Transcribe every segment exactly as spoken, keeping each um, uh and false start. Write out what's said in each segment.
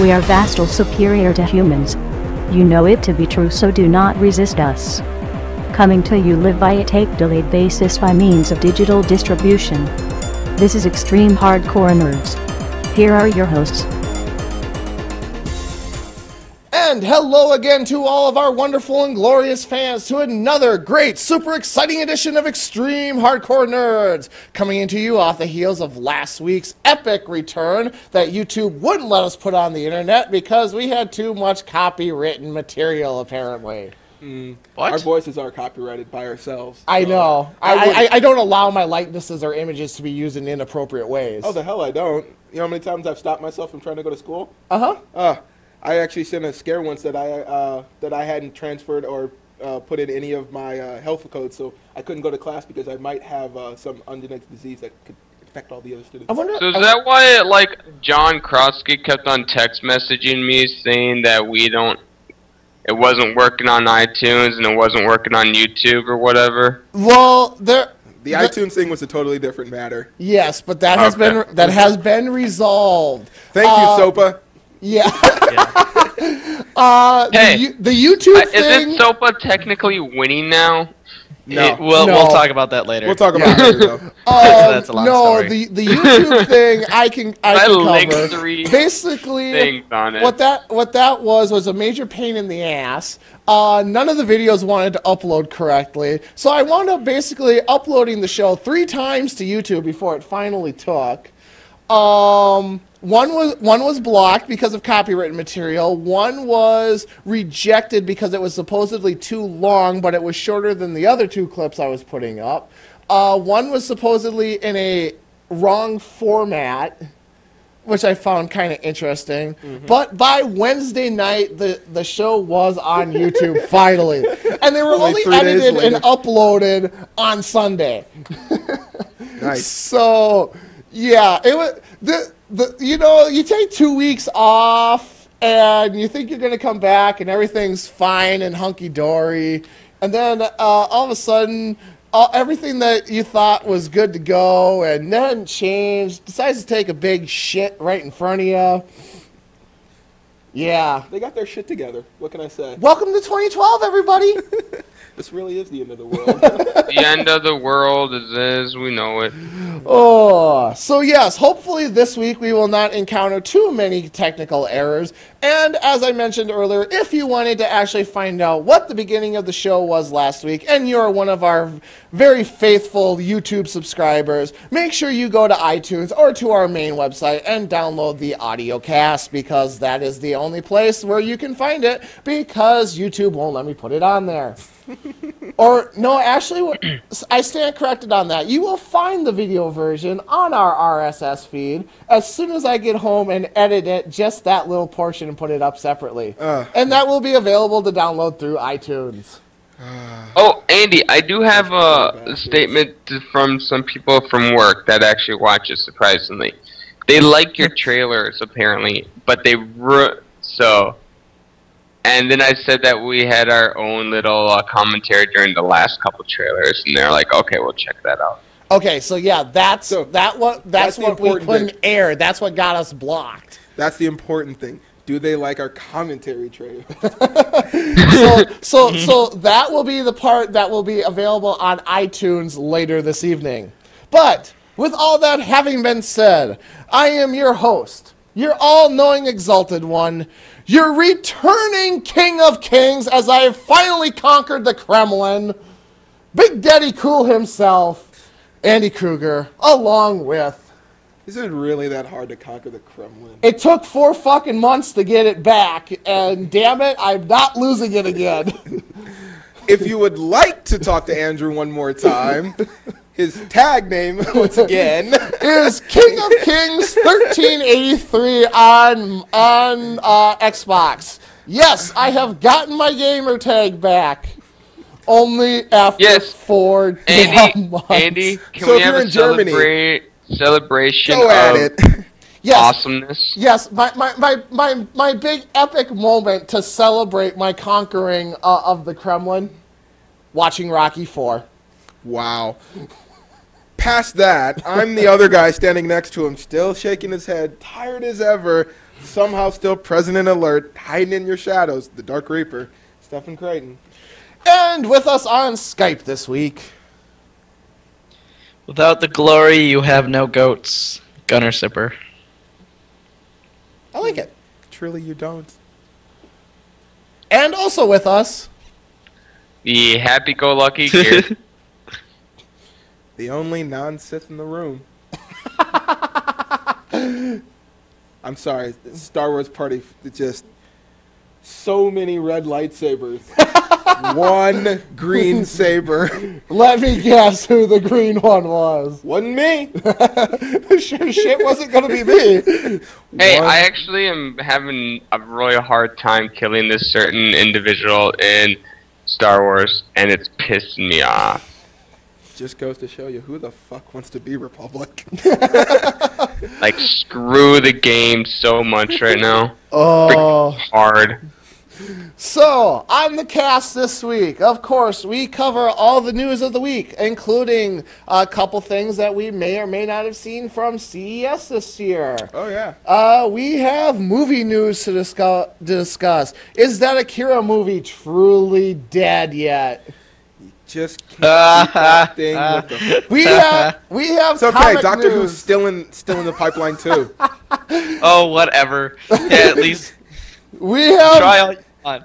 We are vastly superior to humans. You know it to be true, so do not resist us. Coming to you live by a tape delayed basis by means of digital distribution. This is Extreme Hardcore Nerds. Here are your hosts. And hello again to all of our wonderful and glorious fans to another great, super exciting edition of Extreme Hardcore Nerds, coming into you off the heels of last week's epic return that YouTube wouldn't let us put on the internet because we had too much copywritten material, apparently. Mm. What? Our voices are copyrighted by ourselves. So. I know. I, I, I don't allow my likenesses or images to be used in inappropriate ways. Oh, the hell I don't. You know how many times I've stopped myself from trying to go to school? Uh-huh. Uh huh. I actually sent a scare once that I uh, that I hadn't transferred or uh, put in any of my uh, health codes, so I couldn't go to class because I might have uh, some undetected disease that could affect all the other students. I wonder, so is I that why, like, John Krasny kept on text messaging me saying that we don't, it wasn't working on iTunes and it wasn't working on YouTube or whatever? Well, there. The iTunes thing was a totally different matter. Yes, but that has okay. been that has been resolved. Thank uh, you, SOPA. Yeah. yeah. uh, hey, the, the YouTube uh, thing... Isn't SOPA technically winning now? No. It, we'll, no. We'll talk about that later. We'll talk about yeah. it later, though. Um, That's a long no, story. the, the YouTube thing, I can, I can cover. I linked three Basically, things on it. What that, what that was was a major pain in the ass. Uh, none of the videos wanted to upload correctly, so I wound up basically uploading the show three times to YouTube before it finally took. Um... One was one was blocked because of copywritten material. One was rejected because it was supposedly too long, but it was shorter than the other two clips I was putting up. Uh, one was supposedly in a wrong format, which I found kind of interesting. Mm-hmm. But by Wednesday night, the, the show was on YouTube finally. And they were only, only edited and uploaded on Sunday. Nice. So, yeah, it was... The, The, you know, you take two weeks off, and you think you're going to come back, and everything's fine and hunky-dory. And then uh, all of a sudden, uh, everything that you thought was good to go and nothing changed decides to take a big shit right in front of you. Yeah. They got their shit together. What can I say? Welcome to twenty twelve, everybody. This really is the end of the world. The end of the world is as we know it. Oh, so yes, hopefully this week we will not encounter too many technical errors. And as I mentioned earlier, if you wanted to actually find out what the beginning of the show was last week, and you're one of our very faithful YouTube subscribers, make sure you go to iTunes or to our main website and download the audio cast, because that is the only place where you can find it, because YouTube won't let me put it on there. Or, no, actually, I stand corrected on that. You will find the video version on our R S S feed as soon as I get home and edit it, just that little portion, and put it up separately. Uh, and that will be available to download through iTunes. Uh, oh, Andy, I do have a statement from some people from work that actually watch it, surprisingly. They like your trailers, apparently, but they... Ru so... And then I said that we had our own little uh, commentary during the last couple trailers, and they're like, "Okay, we'll check that out." Okay, so yeah, that's so, that what that's, that's what we couldn't air. That's what got us blocked. That's the important thing. Do they like our commentary trailers? so, so, so that will be the part that will be available on iTunes later this evening. But with all that having been said, I am your host, your all-knowing exalted one. Your returning King of Kings, as I have finally conquered the Kremlin, Big Daddy Cool himself, Andy Kruger, along with... Is it really that hard to conquer the Kremlin? It took four fucking months to get it back, and damn it, I'm not losing it again. If you would like to talk to Andrew one more time... His tag name, once again, is King of Kings thirteen eighty-three on, on uh, Xbox. Yes, I have gotten my gamer tag back. Only after yes. four Andy, months. Andy, can so we have a celebra celebration go at of it. Yes. awesomeness? Yes, my, my, my, my, my big epic moment to celebrate my conquering uh, of the Kremlin, watching Rocky four. Wow. Past that, I'm the other guy standing next to him, still shaking his head, tired as ever, somehow still present and alert, hiding in your shadows, the Dark Reaper, Stefan Crichton. And with us on Skype this week... Without the glory, you have no goats, Gunner Sipper. I like it. Truly, you don't. And also with us... The happy-go-lucky kid. The only non-Sith in the room. I'm sorry, Star Wars party, just so many red lightsabers. One green saber. Let me guess who the green one was. Wasn't me. Shit wasn't going to be me. Hey, one. I actually am having a really hard time killing this certain individual in Star Wars, and it's pissing me off. Just goes to show you who the fuck wants to be Republic. Like, screw the game so much right now. Oh. Freaking hard. So, on the cast this week, of course, we cover all the news of the week, including a couple things that we may or may not have seen from C E S this year. Oh, yeah. Uh, we have movie news to discuss. discuss. Is that Akira movie truly dead yet? Just keep uh, that thing uh, with them. We have, we have it's okay, Doctor news. Who's still in, still in the pipeline, too. Oh, whatever. Yeah, at least we have... try all you want.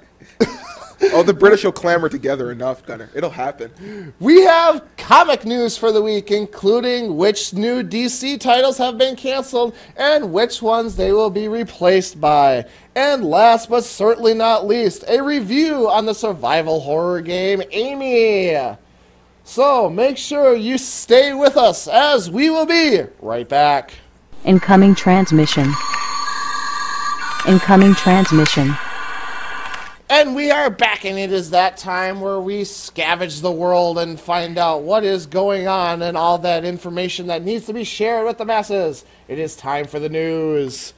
Oh, the British will clamor together enough, Gunner. It'll happen. We have comic news for the week, including which new D C titles have been canceled and which ones they will be replaced by. And last but certainly not least, a review on the survival horror game, Amy. So make sure you stay with us as we will be right back. Incoming transmission. Incoming transmission. And we are back, and it is that time where we scavenge the world and find out what is going on and all that information that needs to be shared with the masses. It is time for the news.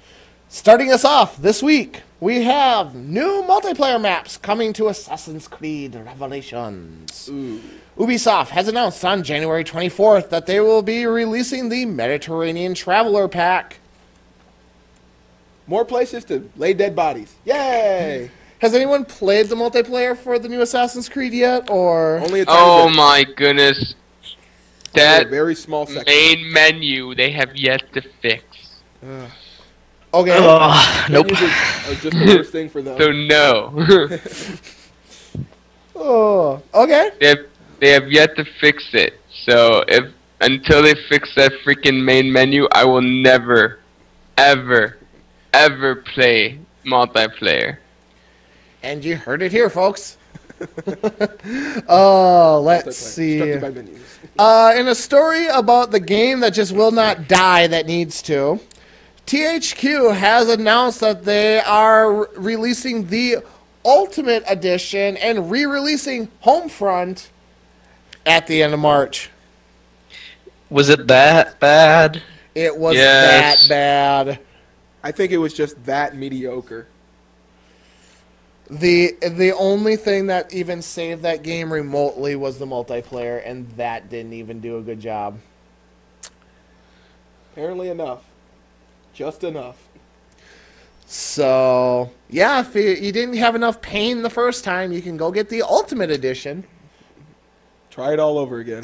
Starting us off this week, we have new multiplayer maps coming to Assassin's Creed: Revelations. Ooh. Ubisoft has announced on January twenty-fourth that they will be releasing the Mediterranean traveler pack. More places to lay dead bodies. Yay! Has anyone played the multiplayer for the new Assassin's Creed yet, or...? Only a oh bit. My goodness. That a very small section. Main menu they have yet to fix. Ugh. Okay. Uh, nope. Are just the worst thing for them. So no. Oh, okay. They have, they have yet to fix it. So if until they fix that freaking main menu, I will never, ever, ever play multiplayer. And you heard it here, folks. Oh, let's see. Uh, in a story about the game that just will not die that needs to, T H Q has announced that they are releasing the Ultimate Edition and re-releasing Homefront at the end of March. Was it that bad? It was yes. that bad. I think it was just that mediocre. The the only thing that even saved that game remotely was the multiplayer, and that didn't even do a good job. Apparently enough. Just enough. So, yeah, if you, you didn't have enough pain the first time, you can go get the Ultimate Edition. Try it all over again.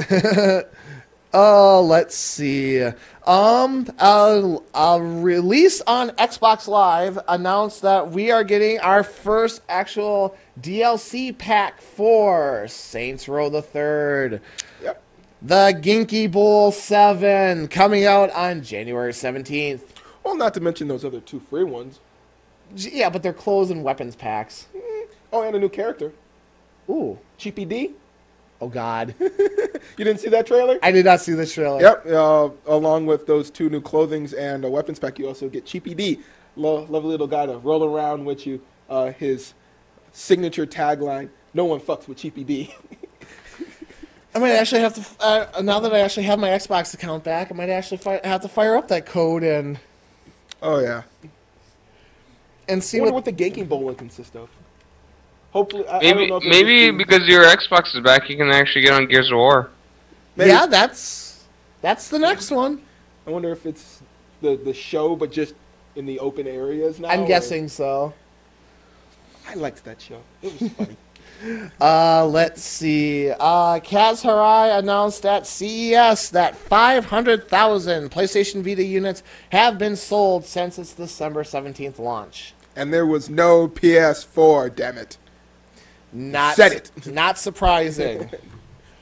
Oh, uh, let's see. Um, a, a release on Xbox Live announced that we are getting our first actual D L C pack for Saints Row the Third. Yep. The Ginky Bull seven coming out on January seventeenth. Well, not to mention those other two free ones. Yeah, but they're clothes and weapons packs. Oh, and a new character. Ooh. Cheapy D. Oh, God. You didn't see that trailer? I did not see this trailer. Yep. Uh, along with those two new clothings and a weapons pack, you also get Cheapy D. Lo lovely little guy to roll around with you. Uh, his signature tagline, no one fucks with Cheapy D. I might actually have to, uh, now that I actually have my Xbox account back, I might actually fi have to fire up that code and... Oh, yeah. And see I wonder what, what the Gaking Bowl would consist of. Hopefully, I, maybe I don't know maybe because your Xbox is back, you can actually get on Gears of War. Maybe. Yeah, that's That's the next one. I wonder if it's the, the show, but just in the open areas now. I'm guessing or... so. I liked that show. It was funny. Uh, let's see. Uh, Kaz Harai announced at C E S that five hundred thousand PlayStation Vita units have been sold since its December seventeenth launch. And there was no P S four, damn it. Not, Said it. Not surprising.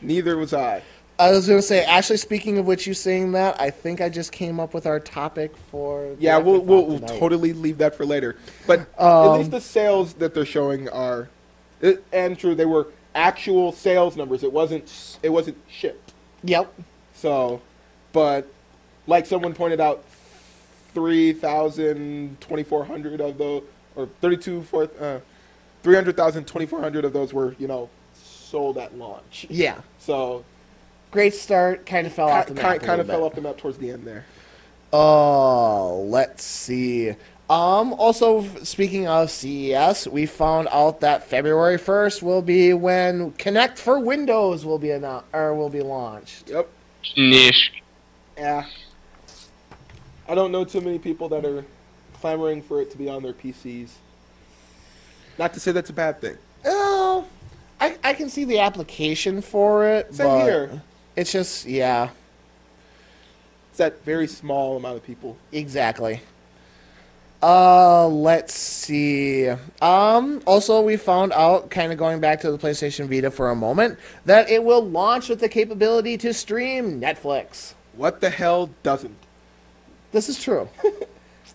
Neither was I. I was going to say, Ashley, speaking of which, you saying that, I think I just came up with our topic for... Yeah, we'll, we'll, we'll totally leave that for later. But um, at least the sales that they're showing are... It, and true, they were actual sales numbers. It wasn't it wasn't shipped. Yep. So, but like someone pointed out, three thousand, twenty-four hundred of those, or thirty-two, four, uh, three hundred thousand, twenty-four hundred of those were, you know, sold at launch. Yeah. So. Great start. Kind of fell off the map. Kind of fell off the map towards the end there. Oh, let's see. Um, also, speaking of C E S, we found out that February first will be when Kinect for Windows will be announced or will be launched. Yep. Nish. Yeah. I don't know too many people that are clamoring for it to be on their P Cs. Not to say that's a bad thing. Oh, I I can see the application for it. Same but here. It's just yeah. It's that very small amount of people. Exactly. Uh, let's see. Um, also, we found out, kind of going back to the PlayStation Vita for a moment, that it will launch with the capability to stream Netflix. What the hell doesn't? This is true.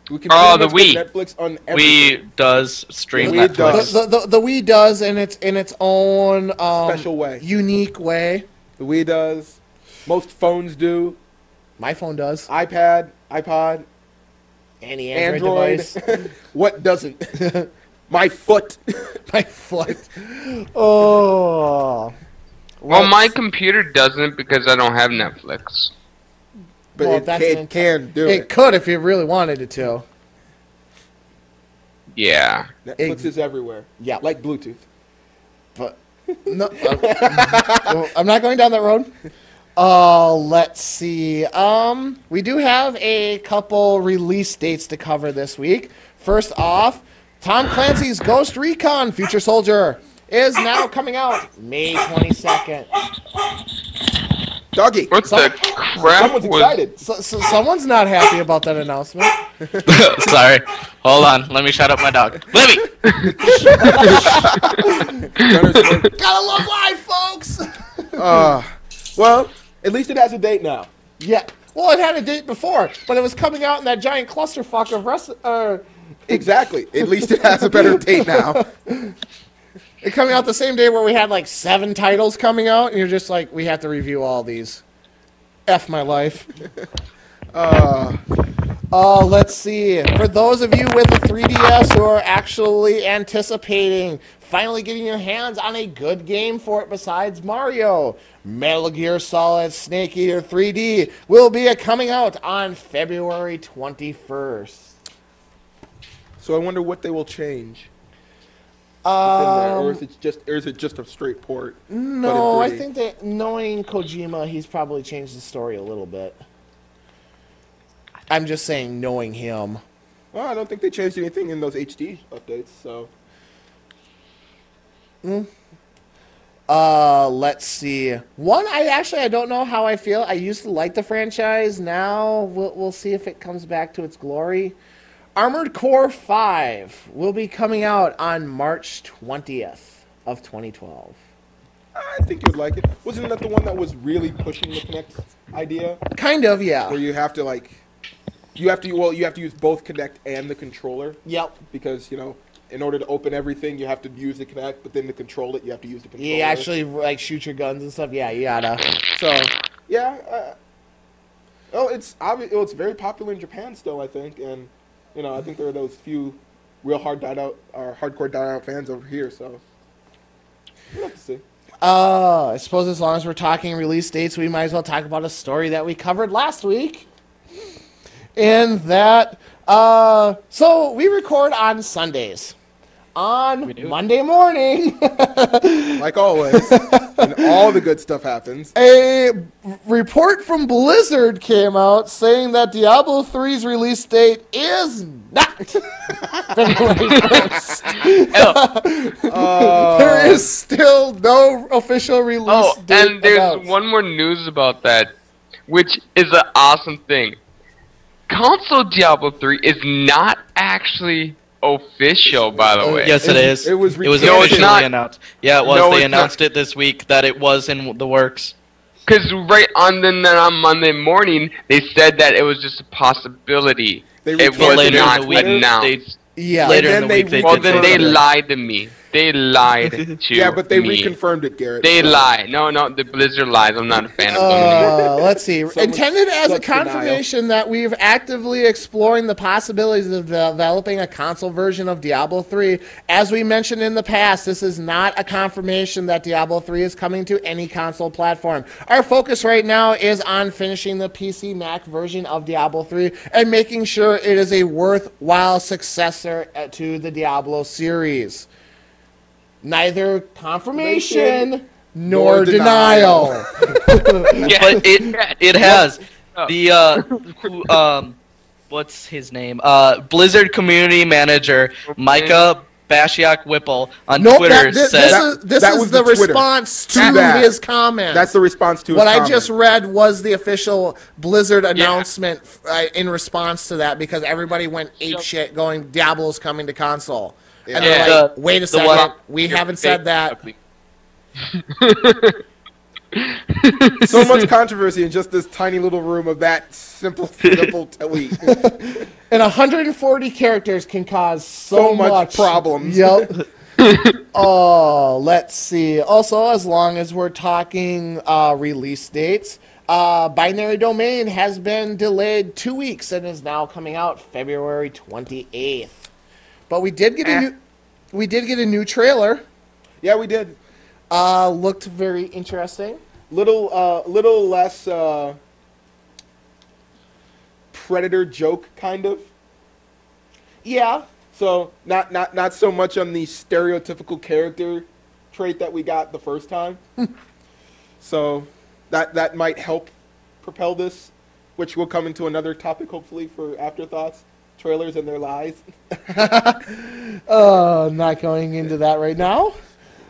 we can oh, the Wii. Netflix on everything. Wii does stream the Wii Netflix. Does. The, the, the Wii does in its, in its own um, special way. Unique way. The Wii does. Most phones do. My phone does. iPad, iPod. Any Android, Android. device. What doesn't? My foot. My foot. Oh. Well, Let's... my computer doesn't because I don't have Netflix. But well, it, that's it can do it. It could if it really wanted it to. Yeah. Netflix it, is everywhere. Yeah. Like Bluetooth. But no, I'm, I'm not going down that road. Oh, uh, let's see. Um, we do have a couple release dates to cover this week. First off, Tom Clancy's Ghost Recon Future Soldier is now coming out May twenty-second. Doggy. What so, the crap? Someone's was... excited. So, so someone's not happy about that announcement. Sorry. Hold on. Let me shut up my dog. Let me! Gotta love life, folks! Uh, well... At least it has a date now. Yeah. Well, it had a date before, but it was coming out in that giant clusterfuck of rest. Uh... Exactly. At least it has a better date now. It's coming out the same day where we had like seven titles coming out, and you're just like, we have to review all these. F my life. uh. Oh, let's see. For those of you with a three D S who are actually anticipating finally getting your hands on a good game for it besides Mario, Metal Gear Solid Snake Eater three D will be coming out on February twenty-first. So I wonder what they will change. Um, there, or is it just or is it just a straight port? No, I think that knowing Kojima, he's probably changed the story a little bit. I'm just saying, knowing him. Well, I don't think they changed anything in those H D updates, so. Mm. Uh, let's see. One, I actually, I don't know how I feel. I used to like the franchise. Now, we'll, we'll see if it comes back to its glory. Armored Core five will be coming out on March twentieth of twenty twelve. I think you'd like it. Wasn't that the one that was really pushing the Kinect idea? Kind of, yeah. Where you have to, like... You have to well. You have to use both Kinect and the controller. Yep. Because you know, in order to open everything, you have to use the Kinect, but then to control it, you have to use the controller. You actually like shoot your guns and stuff. Yeah, you gotta. So, yeah. Oh, uh, well, it's obvious. Well, it's very popular in Japan still, I think, and you know, I think there are those few real hard died out or hardcore died out fans over here. So, we'll have to see. Uh, I suppose as long as we're talking release dates, we might as well talk about a story that we covered last week. In that, uh, so we record on Sundays. on Monday morning. Like always. And all the good stuff happens. A report from Blizzard came out saying that Diablo three's release date is not February first. Oh. uh, there is still no official release oh, date. Oh, and there's announced. One more news about that, which is an awesome thing. Console Diablo three is not actually official, by the way. Yes, it is. It, it was, it was no, officially it's not. announced. Yeah, it was. No, they announced not. it this week that it was in the works. Because right on then on Monday morning, they said that it was just a possibility. They it was later not in the week, announced. They, yeah, later in the they week they Well, then they lied to me. They lied to Yeah, but they me. reconfirmed it, Garrett. They so. lie. No, no, the Blizzard lies. I'm not a fan of them anymore. Uh, let's see. Intended as a confirmation denial. that we've actively exploring the possibilities of developing a console version of Diablo three. As we mentioned in the past, this is not a confirmation that Diablo three is coming to any console platform. Our focus right now is on finishing the P C Mac version of Diablo three and making sure it is a worthwhile successor to the Diablo series. Neither confirmation nor, nor denial. denial. Yeah. But it it has the uh, who, um, what's his name? Uh, Blizzard community manager Micah Bashiak Whipple on nope, Twitter that, this, said this is, this that is the, the response to that, his comment. That's the response to his what comment. What I just read was the official Blizzard announcement yeah. in response to that, because everybody went ape shit going Diablo's coming to console. Yeah. And they're yeah. like, wait a second, one, we haven't said that. So much controversy in just this tiny little room of that simple, simple tweet. And one hundred forty characters can cause so, so much, much problems. Yep. Oh, let's see. Also, as long as we're talking uh, release dates, uh, Binary Domain has been delayed two weeks and is now coming out February twenty-eighth. But we did get a new, we did get a new trailer. Yeah, we did. Uh, looked very interesting. Little, uh, little less uh, Predator joke, kind of. Yeah. So not, not, not so much on the stereotypical character trait that we got the first time. So that that might help propel this, which will come into another topic hopefully for afterthoughts. Trailers and their lies. uh, not going into that right now.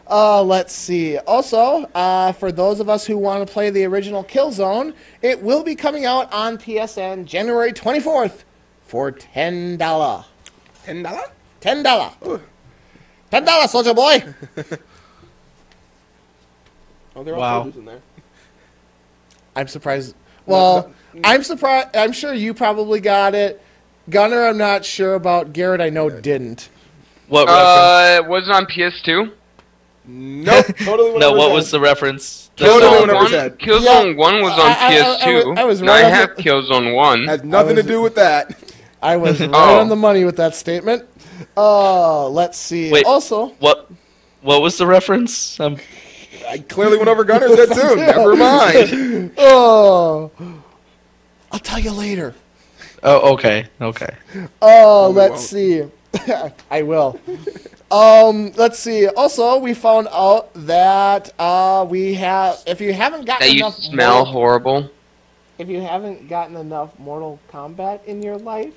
Uh, let's see. Also, uh, for those of us who want to play the original Killzone, it will be coming out on P S N January twenty-fourth for ten dollars. ten dollars? ten dollars. Ooh. ten dollars, soldier boy. Oh, there are wow. soldiers in there. I'm surprised. Well, no, no, no. I'm surprised. I'm sure you probably got it. Gunner, I'm not sure about. Garrett, I know, didn't. What uh, reference? Was it on P S two? Nope. Totally one no, what was the reference? Totally one, said. Killzone yeah. one was on P S two. I, I, I, I was right now I have the... Killzone one. Has nothing was, to do with that. I was right oh. on the money with that statement. Uh, let's see. Wait, also, what What was the reference? Um, I clearly went over Gunner's head too. Never mind. Oh, I'll tell you later. Oh, okay, okay. Oh, let's see. I will. Um, let's see. Also, we found out that uh, we have, if you haven't gotten that enough... That you smell mortal, horrible. If you haven't gotten enough Mortal Kombat in your life...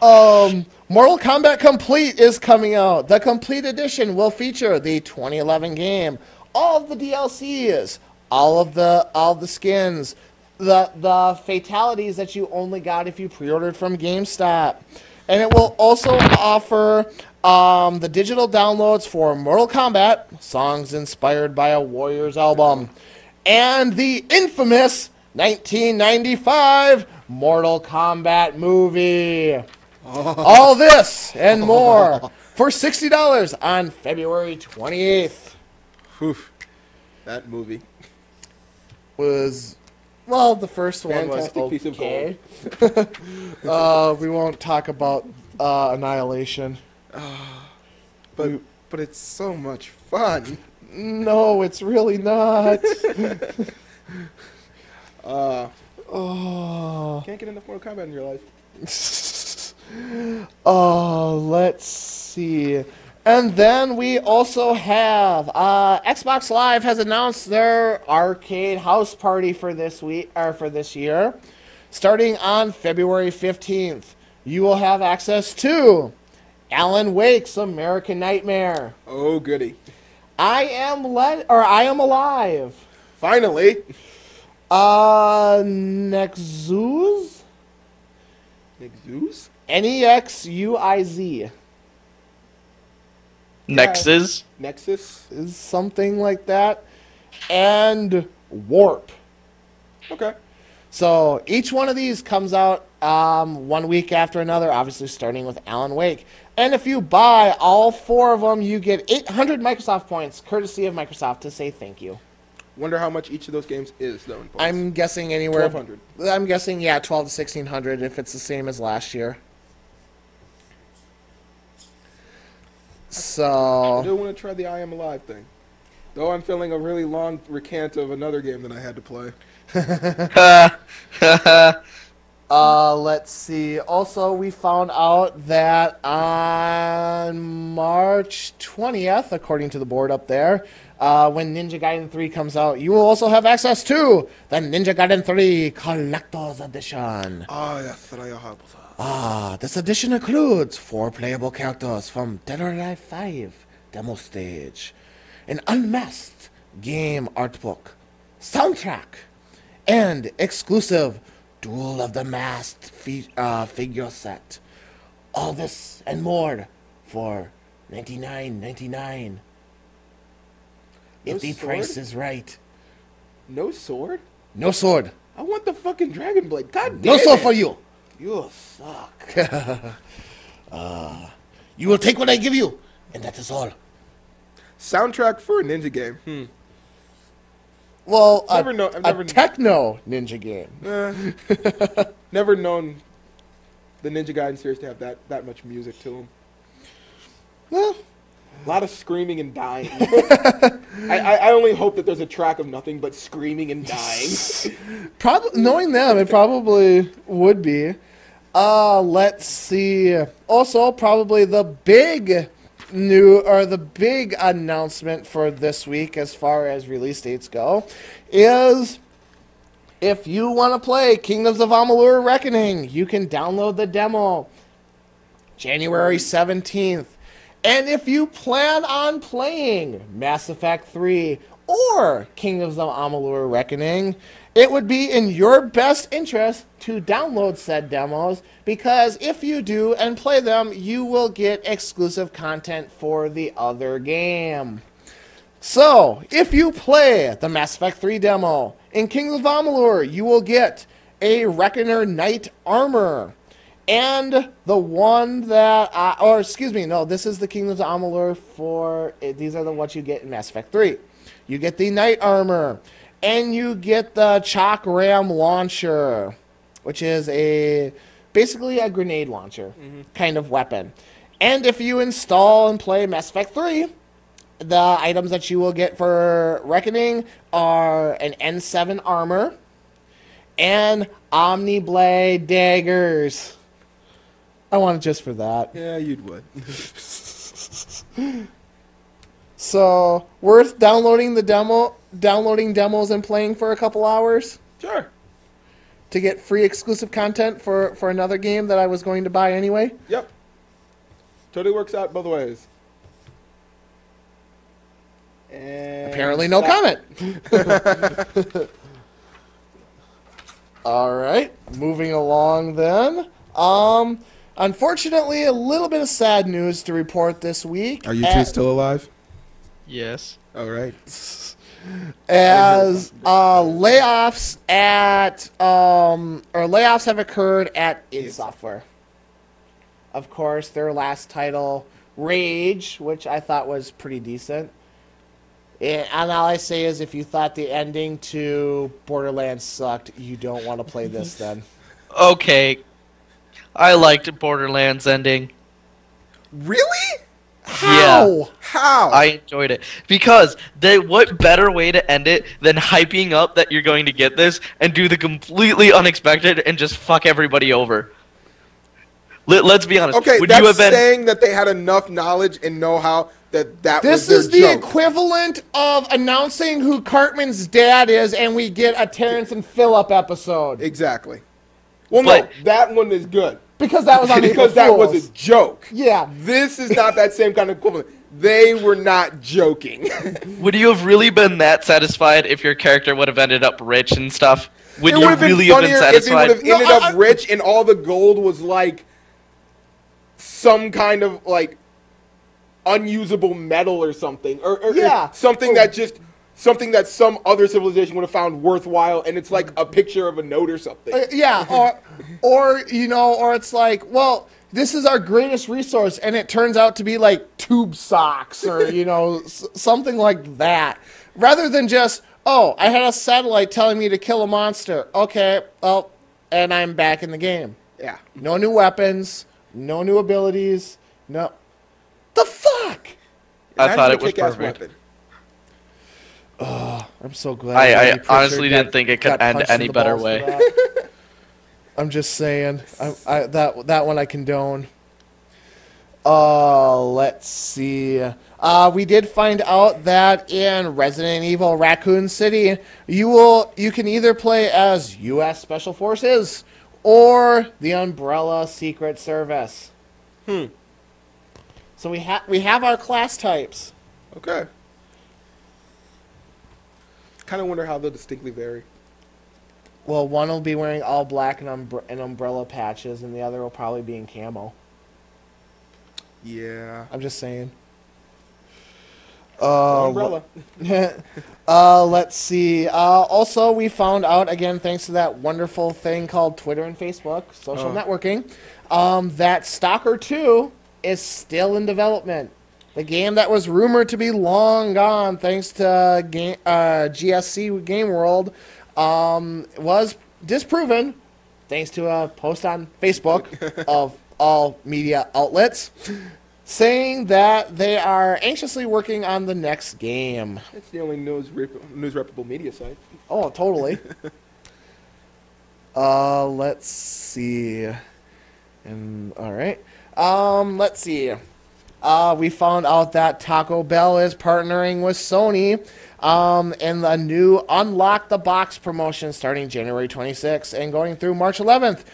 um, Mortal Kombat Complete is coming out. The Complete Edition will feature the twenty eleven game, all of the D L Cs, all of the, all of the skins... The, the fatalities that you only got if you pre-ordered from GameStop. And it will also offer um, the digital downloads for Mortal Kombat, songs inspired by a Warriors album, and the infamous nineteen ninety-five Mortal Kombat movie. Oh. All this and more for sixty dollars on February twenty-eighth. Whew. That movie was... Well, the first one Fantastic was piece okay. Of uh, we won't talk about uh, Annihilation. Uh, but we, but it's so much fun. No, it's really not. uh, oh. Can't get enough Mortal Kombat in your life. Oh, uh, let's... see. And then we also have uh, Xbox Live has announced their arcade house party for this week or for this year, starting on February fifteenth. You will have access to Alan Wake's American Nightmare. Oh goody! I am le- or I am alive. Finally. Uh, Nexuz. Nexuz. N e x u i z. Nexus. Yeah. Nexus is something like that. And Warp. Okay. So each one of these comes out um, one week after another, obviously starting with Alan Wake. And if you buy all four of them, you get eight hundred Microsoft points, courtesy of Microsoft, to say thank you. Wonder how much each of those games is, though, in points. I'm guessing anywhere. twelve hundred. I'm guessing, yeah, twelve to sixteen hundred if it's the same as last year. So I do want to try the I Am Alive thing. Though I'm feeling a really long recant of another game that I had to play. uh, let's see. Also, we found out that on March twentieth, according to the board up there, uh, when Ninja Gaiden three comes out, you will also have access to the Ninja Gaiden three Collector's Edition. Oh, yes, I have. Ah, this edition includes four playable characters from Dead or Alive five demo stage, an unmasked game art book, soundtrack, and exclusive Duel of the Masked fi- uh, figure set. All this and more for ninety-nine ninety-nine. If the price is right. No sword? No sword. I want the fucking Dragon Blade. God damn it. No sword for you. You suck. uh, you will take what I give you, and that is all. Soundtrack for a ninja game. Hmm. Well, I've a, never know, I've a never techno kn- ninja game. Eh. Never known the Ninja Gaiden series to have that, that much music to them. Well, a lot of screaming and dying. I, I, I only hope that there's a track of nothing but screaming and dying. Probably, knowing them, it probably would be. Uh, let's see. Also, probably the big new or the big announcement for this week, as far as release dates go, is if you want to play Kingdoms of Amalur: Reckoning, you can download the demo January seventeenth. And if you plan on playing Mass Effect three or Kingdoms of Amalur: Reckoning, it would be in your best interest to download said demos, because if you do and play them, you will get exclusive content for the other game. So, if you play the Mass Effect three demo, in Kingdoms of Amalur, you will get a Reckoner Knight armor. And the one that, I, or excuse me, no, this is the Kingdoms of Amalur for, these are the ones you get in Mass Effect three. You get the Knight Armor, and you get the Chak Ram Launcher, which is a, basically a grenade launcher mm-hmm. kind of weapon. And if you install and play Mass Effect three, the items that you will get for Reckoning are an N seven Armor and Omniblade Daggers. I want it just for that. Yeah, you'd would. So, worth downloading the demo, downloading demos and playing for a couple hours? Sure. To get free exclusive content for, for another game that I was going to buy anyway? Yep. Totally works out both ways. And apparently no stop. Comment. All right. Moving along then. Um... Unfortunately, a little bit of sad news to report this week. Are you two still alive? Yes. All right. As uh, layoffs at um, or layoffs have occurred at id Software. Of course, their last title, Rage, which I thought was pretty decent. And all I say is, if you thought the ending to Borderlands sucked, you don't want to play this then. Okay. I liked Borderlands ending. Really? How? Yeah. How? I enjoyed it. Because they, what better way to end it than hyping up that you're going to get this and do the completely unexpected and just fuck everybody over. Let, let's be honest. Okay, would that's you have been... saying that they had enough knowledge and know-how that that this was their joke. This is the equivalent of announcing who Cartman's dad is, and we get a Terrence and Phillip episode. Exactly. Well, but, no, that one is good. Because that was on because that Fools. was a joke. Yeah. This is not that same kind of equivalent. They were not joking. Would you have really been that satisfied if your character would have ended up rich and stuff? Would it you have really been have been satisfied? If he would have no, ended I, up I, rich and all the gold was like some kind of like unusable metal or something, or, or, yeah. or something that just something that some other civilization would have found worthwhile, and it's like a picture of a note or something. Uh, yeah, or or you know, or it's like, well, this is our greatest resource, and it turns out to be like tube socks or you know s something like that, rather than just, oh, I had a satellite telling me to kill a monster. Okay, well, and I'm back in the game. Yeah, no new weapons. No new abilities. No. The fuck? I and thought it was perfect. Oh, I'm so glad. I, I honestly didn't got, think it could end any better way. I'm just saying. I, I, that, that one I condone. Uh, let's see. Uh, we did find out that in Resident Evil Raccoon City, you, will, you can either play as U S Special Forces or the Umbrella Secret Service. Hmm. So we have we have our class types. Okay. Kind of wonder how they'll distinctly vary. Well, one will be wearing all black and, umbre and umbrella patches, and the other will probably be in camo. Yeah. I'm just saying. Uh, umbrella. uh, let's see. Uh, also, we found out, again, thanks to that wonderful thing called Twitter and Facebook, social oh. networking, um, that Stalker two is still in development. The game that was rumored to be long gone, thanks to game, uh, G S C Game World, um, was disproven, thanks to a post on Facebook of all media outlets, saying that they are anxiously working on the next game. It's the only news, news reputable media site. Oh, totally. uh, let's see. And all right. Um, let's see. Uh, we found out that Taco Bell is partnering with Sony, um, in the new Unlock the Box promotion starting January twenty-sixth and going through March eleventh.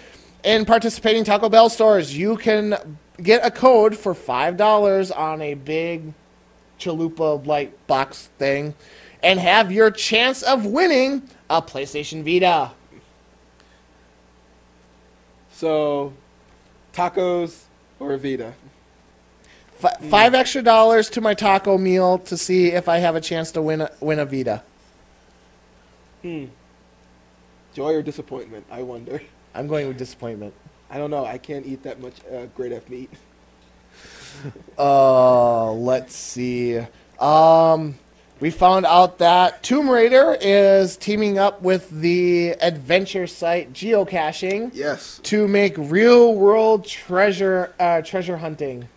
In participating Taco Bell stores, you can get a code for five dollars on a big chalupa-like box thing and have your chance of winning a PlayStation Vita. So, tacos or a Vita? F mm. Five extra dollars to my taco meal to see if I have a chance to win a, win a Vita. Hmm. Joy or disappointment, I wonder. I'm going with disappointment. I don't know. I can't eat that much uh, grade F meat. uh, let's see. Um, we found out that Tomb Raider is teaming up with the adventure site Geocaching. Yes. To make real-world treasure uh, treasure hunting.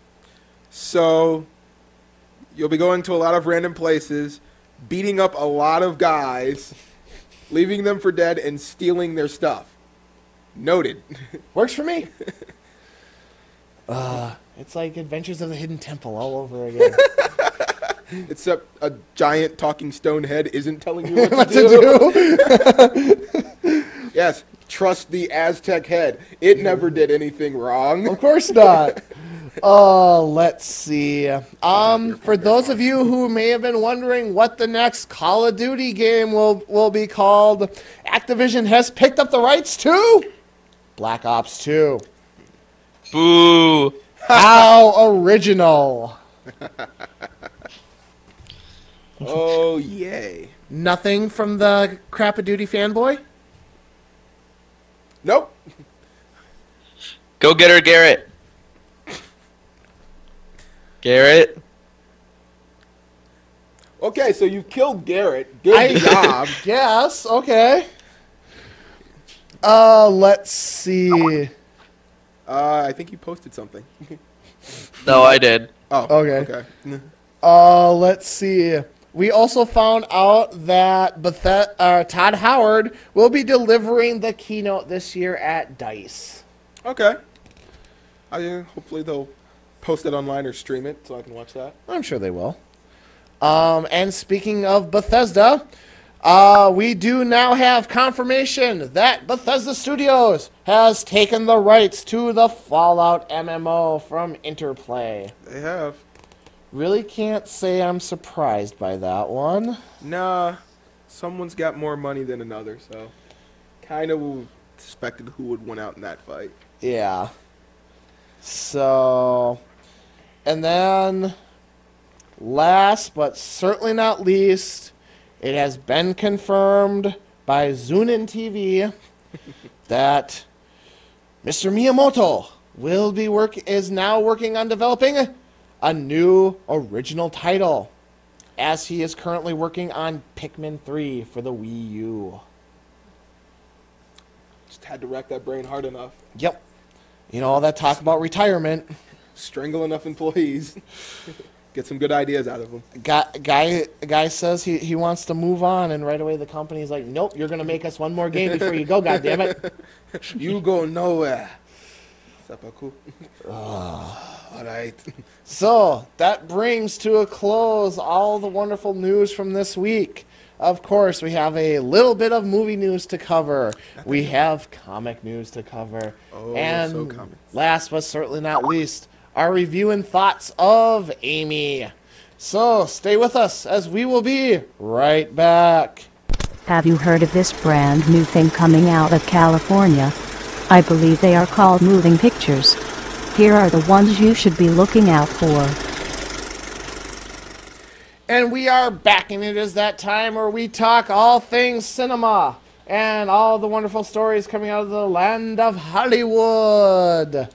So you'll be going to a lot of random places, beating up a lot of guys, leaving them for dead, and stealing their stuff. Noted. Works for me. uh, it's like Adventures of the Hidden Temple all over again. Except a giant talking stone head isn't telling you what, what to do. To do? Yes, trust the Aztec head. It never did anything wrong. Of course not. Oh, uh, let's see. Um, for those of you who may have been wondering what the next Call of Duty game will, will be called, Activision has picked up the rights to Black Ops two. Boo. How original. Oh, yay. Nothing from the Crap-a-Duty fanboy? Nope. Go get her, Garrett. Garrett. Okay, so you killed Garrett. Good I, job. Yes, okay. Uh, let's see. Uh, I think you posted something. No, I did. Oh, okay. Okay. Uh, let's see. We also found out that Beth uh, Todd Howard will be delivering the keynote this year at DICE. Okay. I, hopefully they'll post it online or stream it so I can watch that. I'm sure they will. Um, and speaking of Bethesda, uh, we do now have confirmation that Bethesda Studios has taken the rights to the Fallout M M O from Interplay. They have. Really can't say I'm surprised by that one. Nah, someone's got more money than another, so kind of expected who would win out in that fight. Yeah. So, and then, last but certainly not least, it has been confirmed by Zunin T V that Mister Miyamoto will be work is now working on developing a new original title, as he is currently working on Pikmin three for the Wii U. Just had to rack that brain hard enough. Yep. You know, all that talk about retirement. Strangle enough employees. Get some good ideas out of them. Guy, guy, guy says he, he wants to move on, and right away the company's like, nope, you're going to make us one more game before you go, goddammit. You go nowhere. Seppuku. Oh. All right. So, that brings to a close all the wonderful news from this week. Of course, we have a little bit of movie news to cover. We have comic news to cover. Oh, and so comic. Last but certainly not least, our review and thoughts of Amy. So, stay with us as we will be right back. Have you heard of this brand new thing coming out of California? I believe they are called moving pictures. Here are the ones you should be looking out for. And we are back, and it is that time where we talk all things cinema and all the wonderful stories coming out of the land of Hollywood.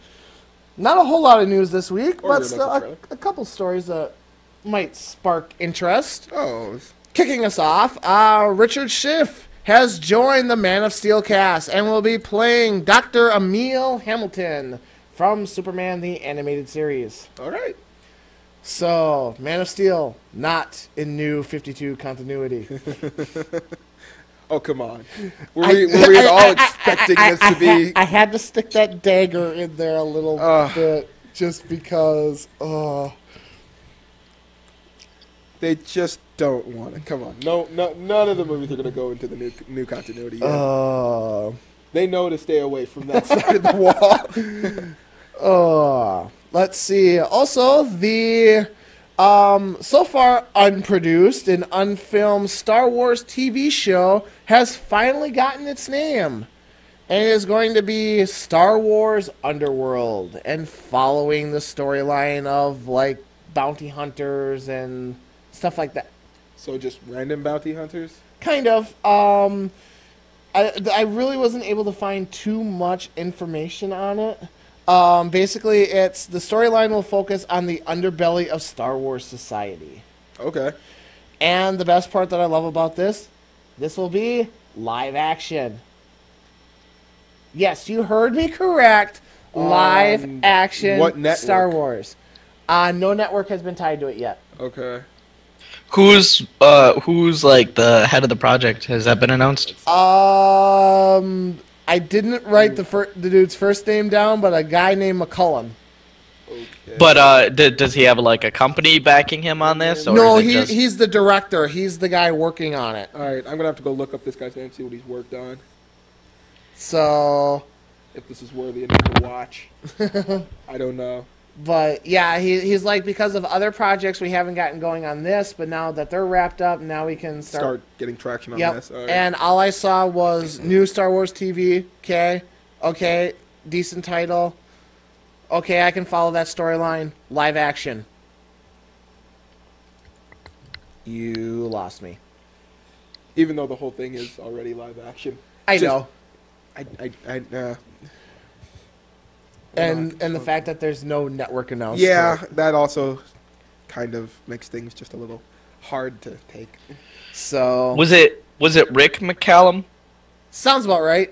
Not a whole lot of news this week, or but still a, a couple stories that might spark interest. Oh. Kicking us off, uh, Richard Schiff has joined the Man of Steel cast and will be playing Doctor Emil Hamilton from Superman the Animated Series. All right. So, Man of Steel, not in New fifty-two continuity. Oh, come on. Were I, we, were we I, all I, expecting I, I, this I, to be... I had to stick that dagger in there a little uh, bit just because... Uh, they just don't want it. Come on. No, no, none of the movies are going to go into the new, new continuity yet. Uh, they know to stay away from that side of the wall. Oh, let's see. Also, the um, so far unproduced and unfilmed Star Wars T V show has finally gotten its name. And it is going to be Star Wars Underworld, and following the storyline of, like, bounty hunters and stuff like that. So just random bounty hunters? Kind of. Um, I, I really wasn't able to find too much information on it. Um, basically, it's the storyline will focus on the underbelly of Star Wars society. Okay. And the best part that I love about this, this will be live action. Yes, you heard me correct. Live um, action what network? Star Wars. Uh, no network has been tied to it yet. Okay. Who's uh who's like the head of the project? Has that been announced? Um. I didn't write the fir the dude's first name down, but a guy named McCullum. Okay. But uh, d does he have like a company backing him on this? Or no, he just... he's the director. He's the guy working on it. All right, I'm gonna have to go look up this guy's name and see what he's worked on. So, if this is worthy enough to watch, I don't know. But yeah, he he's like, because of other projects we haven't gotten going on this, but now that they're wrapped up, now we can start, start getting traction on yep. this. All right. And all I saw was new Star Wars T V. Okay, okay, decent title. Okay, I can follow that storyline. Live action. You lost me. Even though the whole thing is already live action. I Just, know. I I I. Uh... And and the fact that there's no network announced. Yeah, that also kind of makes things just a little hard to take. So was it was it Rick McCallum? Sounds about right.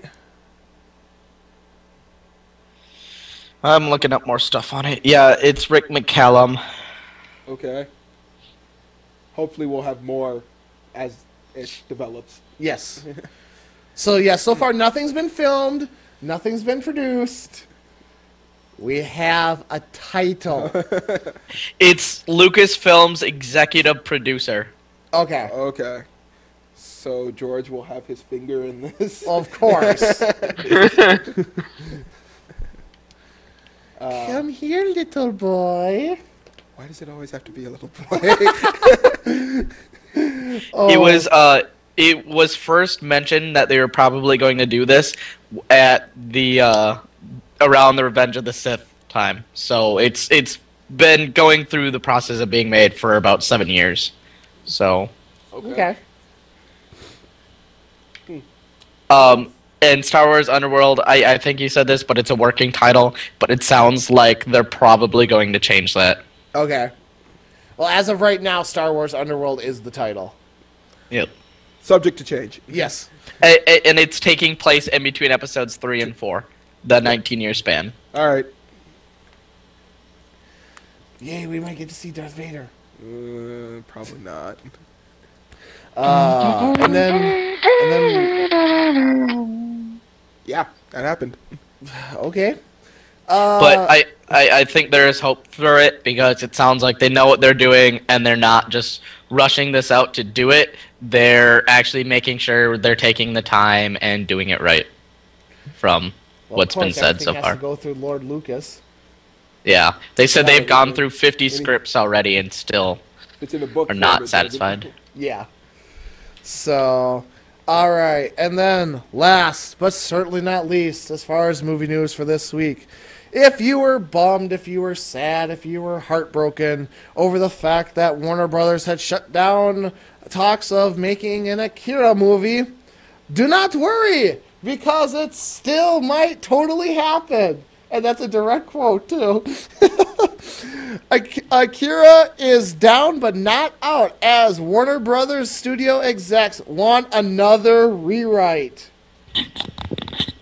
I'm looking up more stuff on it. Yeah, it's Rick McCallum. Okay. Hopefully, we'll have more as it develops. Yes. So yeah, so far nothing's been filmed, nothing's been produced. We have a title. It's Lucasfilm's executive producer. Okay. Okay. So George will have his finger in this. Of course. uh, Come here, little boy. Why does it always have to be a little boy? oh. It was. Uh, it was first mentioned that they were probably going to do this at the. Uh, Around the Revenge of the Sith time, so it's it's been going through the process of being made for about seven years. So, okay. okay. Um, and Star Wars Underworld, I I think you said this, but it's a working title. But it sounds like they're probably going to change that. Okay. Well, as of right now, Star Wars Underworld is the title. Yep. Subject to change. Yes. And, and it's taking place in between episodes three and four. The nineteen-year span. All right. Yay, we might get to see Darth Vader. Uh, probably not. Uh, and then... And then... Yeah, that happened. Okay. Uh, but I, I, I think there is hope for it, because it sounds like they know what they're doing, and they're not just rushing this out to do it. They're actually making sure they're taking the time and doing it right from... Well, what's been said so far. Has to go through Lord Lucas. Yeah, they said they've gone through fifty scripts already and still it's in a book are not satisfied. Yeah. So, all right, and then last but certainly not least, as far as movie news for this week, if you were bummed, if you were sad, if you were heartbroken over the fact that Warner Brothers had shut down talks of making an Akira movie, do not worry. Because it still might totally happen. And that's a direct quote, too. Akira is down but not out, as Warner Brothers studio execs want another rewrite.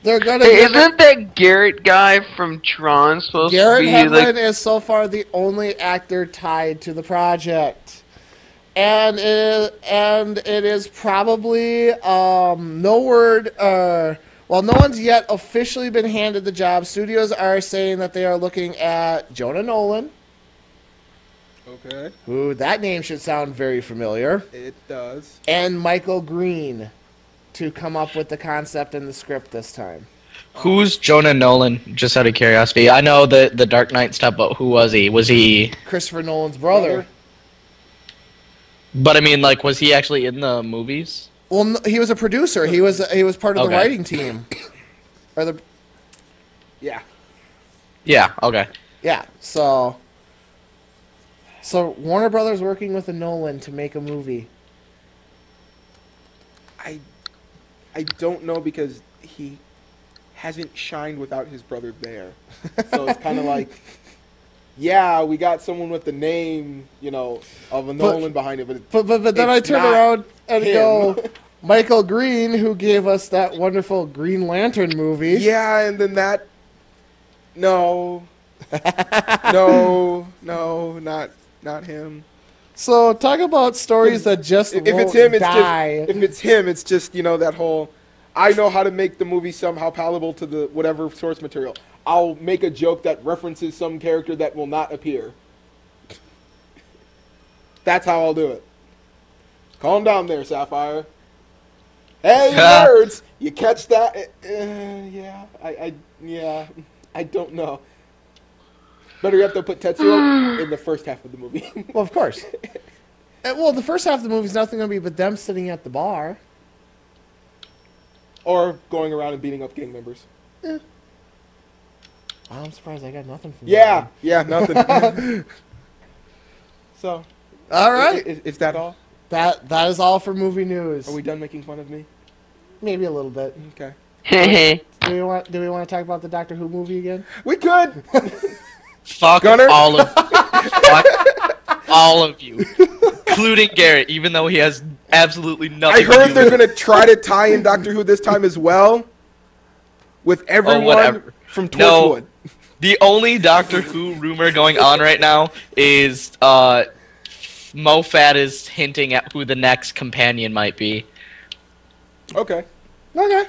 They're gonna hey, isn't that Garrett guy from Tron supposed Garrett to be... Garrett Hedlund like is so far the only actor tied to the project. And it is, and it is probably um, no word. Uh, well, no one's yet officially been handed the job. Studios are saying that they are looking at Jonah Nolan. Okay. Who that name should sound very familiar. It does. And Michael Green, to come up with the concept and the script this time. Who's Jonah Nolan? Just out of curiosity, I know the the Dark Knight stuff, but who was he? Was he Christopher Nolan's brother? brother? But I mean, like, was he actually in the movies? Well, no, he was a producer. He was he was part of okay. the writing team. Or the, yeah. Yeah. Okay. Yeah. So. So Warner Brothers working with a Nolan to make a movie. I, I don't know, because he hasn't shined without his brother there. So it's kind of like. Yeah, we got someone with the name, you know, of a Nolan but, behind it. But but, but, but then I turn around and him. go, Michael Green, who gave us that wonderful Green Lantern movie. Yeah, and then that... No. no. No, not not him. So talk about stories that just if, if won't it's him, die. It's just, if it's him, it's just, you know, that whole, I know how to make the movie somehow palatable to the whatever source material. I'll make a joke that references some character that will not appear. That's how I'll do it. Calm down there, Sapphire. Hey, you nerds! You catch that? Uh, yeah, I, I, yeah, I don't know. Better yet, they'll put Tetsuo in the first half of the movie. Well, of course. Well, the first half of the movie is nothing going to be but them sitting at the bar. Or going around and beating up gang members. Yeah. I'm surprised I got nothing from yeah, that. Yeah, yeah, nothing. So, all right, is, is, is that all? That that is all for movie news. Are we done making fun of me? Maybe a little bit. Okay. do we want? Do we want to talk about the Doctor Who movie again? We could. Fuck Gunner. all of fuck all of you, including Garrett, even though he has absolutely nothing. I heard to do they're going to try to tie in Doctor Who this time as well, with everyone. Oh, From Torchwood. No, the only Doctor Who rumor going on right now is uh, Moffat is hinting at who the next companion might be. Okay. Okay.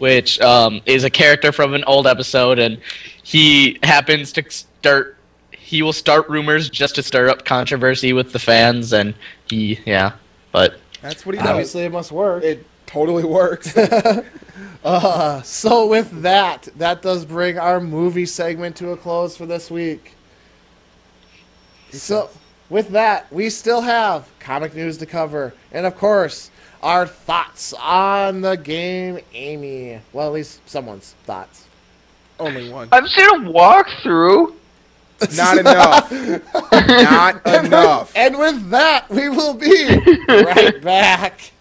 which um, is a character from an old episode, and he happens to start... He will start rumors just to stir up controversy with the fans, and he... Yeah, but... That's what he does. Obviously, it must work. It totally works. uh, so with that, that does bring our movie segment to a close for this week. So with that, we still have comic news to cover. And, of course, our thoughts on the game, Amy. Well, at least someone's thoughts. Only one. I'm seeing a walkthrough. Not enough. Not enough. And with that, we will be right back.